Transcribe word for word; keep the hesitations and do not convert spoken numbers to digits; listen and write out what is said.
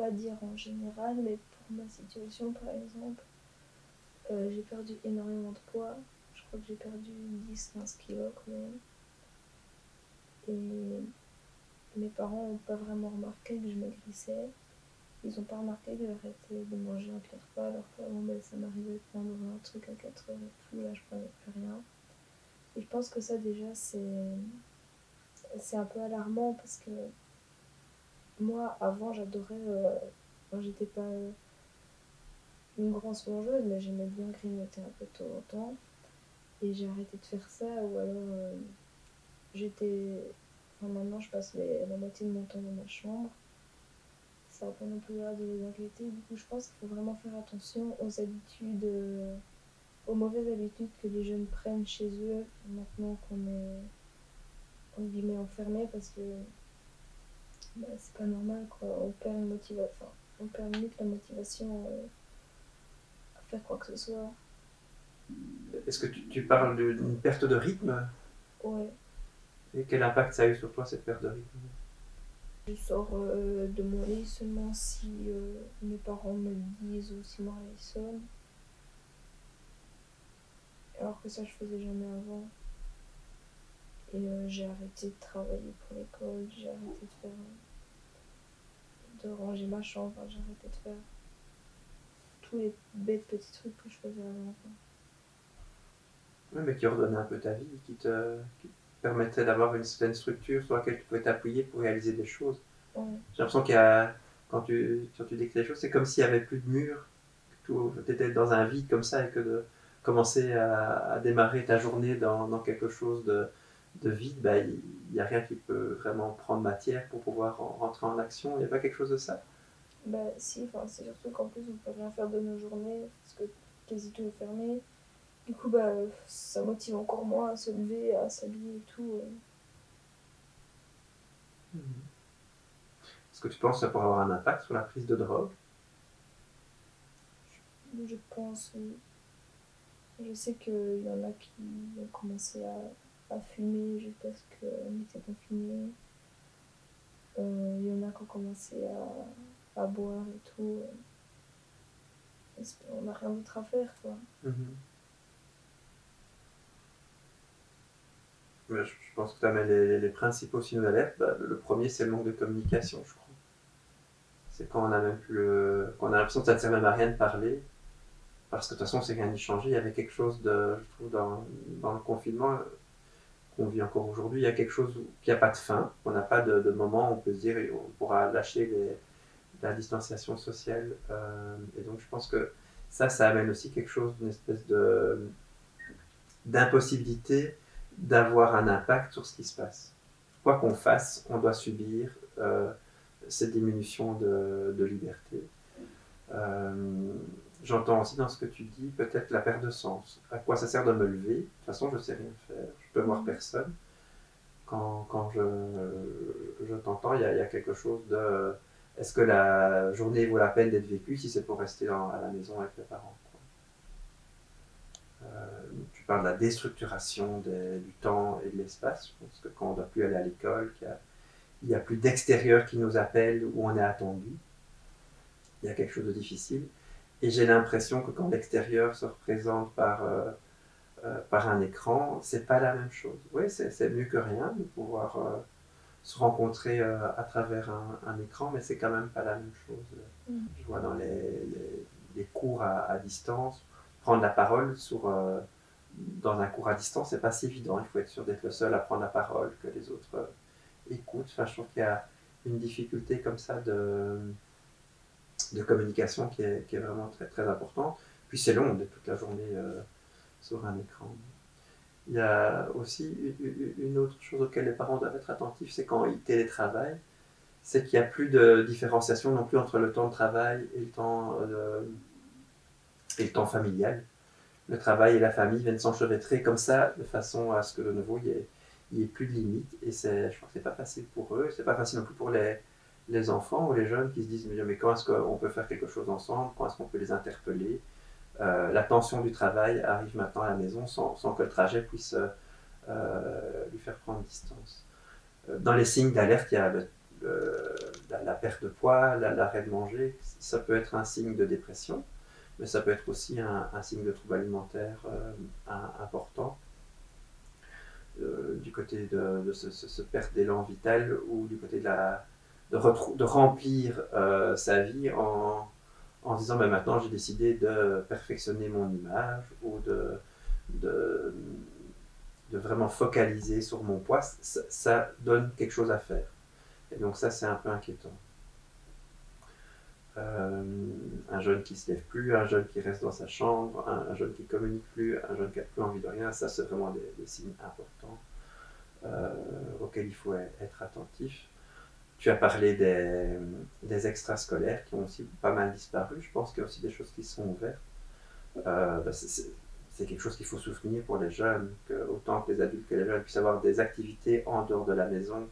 pas dire en général, mais pour ma situation par exemple, euh, j'ai perdu énormément de poids. Je crois que j'ai perdu dix à quinze kilos quand même. Et mes parents n'ont pas vraiment remarqué que je maigrissais. Ils n'ont pas remarqué que j'arrêtais de manger un pire pas, alors qu'avant ben, ça m'arrivait de prendre un truc à quatre heures et tout, là je prenais plus rien. Et je pense que ça déjà c'est c'est un peu alarmant, parce que moi avant j'adorais, euh, j'étais pas une grande mangeuse, mais j'aimais bien grignoter un peu de temps en temps. Et j'ai arrêté de faire ça, ou alors euh, j'étais... Enfin, maintenant je passe les, la moitié de mon temps dans ma chambre. Ça n'a pas non plus l'air de les inquiéter. Du coup je pense qu'il faut vraiment faire attention aux habitudes, euh, aux mauvaises habitudes que les jeunes prennent chez eux maintenant qu'on est entre guillemets enfermé, parce que bah, c'est pas normal quoi. On perd une motivation, enfin, on perd vite la motivation euh, à faire quoi que ce soit. Est-ce que tu, tu parles d'une perte de rythme? Ouais. Et quel impact ça a eu sur toi, cette perte de rythme? Je sors euh, de mon lit seulement si euh, mes parents me le disent ou si mon réveil sonne. Alors que ça, je faisais jamais avant. Et euh, j'ai arrêté de travailler pour l'école, j'ai arrêté de faire... Euh, de ranger ma chambre, j'ai arrêté de faire... tous les bêtes petits trucs que je faisais avant. Quoi. Oui, mais qui ordonnait un peu ta vie, qui te, qui te permettait d'avoir une certaine structure sur laquelle tu pouvais t'appuyer pour réaliser des choses. Ouais. J'ai l'impression qu'il y a, quand tu, quand tu décris les choses, c'est comme s'il n'y avait plus de mur, que tu étais dans un vide comme ça, et que de commencer à, à démarrer ta journée dans, dans quelque chose de, de vide, bah, il n'y a rien qui peut vraiment prendre matière pour pouvoir en, rentrer en action. Il n'y a pas quelque chose de ça? Bah si, c'est surtout qu'en plus on ne peut rien faire de nos journées, parce que quasi tout est fermé. Du coup, bah, ça motive encore moins à se lever, à s'habiller et tout. Euh. Est-ce que tu penses que ça pourrait avoir un impact sur la prise de drogue? Je, je pense, oui. Je sais qu'il y en a qui ont commencé à, à fumer juste parce qu'on était confinés. Il euh, y en a qui ont commencé à, à boire et tout. Euh. On n'a rien d'autre à faire, quoi. Mmh. Je pense que tu as mis les, les principaux signaux d'alerte. Bah, le premier, c'est le manque de communication, je crois. C'est quand on a même plus le... quand on a l'impression que ça ne sert même à rien de parler, parce que de toute façon, c'est rien d'y changer. Il y avait quelque chose, de, je trouve, dans, dans le confinement qu'on vit encore aujourd'hui, il y a quelque chose qui n'a pas de fin, on n'a pas de, de moment où on peut se dire on pourra lâcher les, la distanciation sociale. Euh, et donc, je pense que ça, ça amène aussi quelque chose, une espèce de d'impossibilité d'avoir un impact sur ce qui se passe. Quoi qu'on fasse, on doit subir euh, cette diminution de, de liberté. Euh, J'entends aussi dans ce que tu dis peut-être la perte de sens. À quoi ça sert de me lever? De toute façon, je ne sais rien faire, je peux voir personne. Quand, quand je, je t'entends, il y, y a quelque chose de... Est-ce que la journée vaut la peine d'être vécue si c'est pour rester dans, à la maison avec les parents? Euh, tu parles de la déstructuration des, du temps et de l'espace. Je pense que quand on ne doit plus aller à l'école, qu'il n'y a, a plus d'extérieur qui nous appelle, où on est attendu, il y a quelque chose de difficile. Et j'ai l'impression que quand l'extérieur se représente par, euh, euh, par un écran, c'est pas la même chose. Oui, c'est mieux que rien de pouvoir euh, se rencontrer euh, à travers un, un écran, mais c'est quand même pas la même chose. Mmh. Je vois dans les, les, les cours à, à distance, prendre la parole sur, euh, dans un cours à distance, c'est pas si évident. Il faut être sûr d'être le seul à prendre la parole, que les autres euh, écoutent. Enfin, je trouve qu'il y a une difficulté comme ça de, de communication qui est, qui est vraiment très, très importante. Puis c'est long d'être toute la journée euh, sur un écran. Il y a aussi une autre chose auquel les parents doivent être attentifs, c'est quand ils télétravaillent, c'est qu'il n'y a plus de différenciation non plus entre le temps de travail et le temps euh, de... et le temps familial. Le travail et la famille viennent s'enchevêtrer comme ça, de façon à ce que de nouveau il n'y ait, il y ait plus de limites. Et je crois que ce n'est pas facile pour eux, c'est pas facile non plus pour les, les enfants ou les jeunes qui se disent mais, mais quand est-ce qu'on peut faire quelque chose ensemble, quand est-ce qu'on peut les interpeller. Euh, la tension du travail arrive maintenant à la maison sans, sans que le trajet puisse euh, lui faire prendre distance. Dans les signes d'alerte, il y a le, le, la, la perte de poids, l'arrêt de manger, ça peut être un signe de dépression, mais ça peut être aussi un, un signe de trouble alimentaire euh, un, important. Euh, du côté de, de ce, ce, ce perte d'élan vital, ou du côté de, la, de, de remplir euh, sa vie en, en disant bah, maintenant j'ai décidé de perfectionner mon image, ou de, de, de vraiment focaliser sur mon poids, ça, ça donne quelque chose à faire. Et donc ça, c'est un peu inquiétant. Euh, un jeune qui ne se lève plus, un jeune qui reste dans sa chambre, un, un jeune qui ne communique plus, un jeune qui n'a plus envie de rien, ça c'est vraiment des, des signes importants euh, auxquels il faut être attentif. Tu as parlé des, des extrascolaires qui ont aussi pas mal disparu, je pense qu'il y a aussi des choses qui sont ouvertes. Euh, bah c'est quelque chose qu'il faut soutenir pour les jeunes, que, autant que les adultes que les jeunes puissent avoir des activités en dehors de la maison,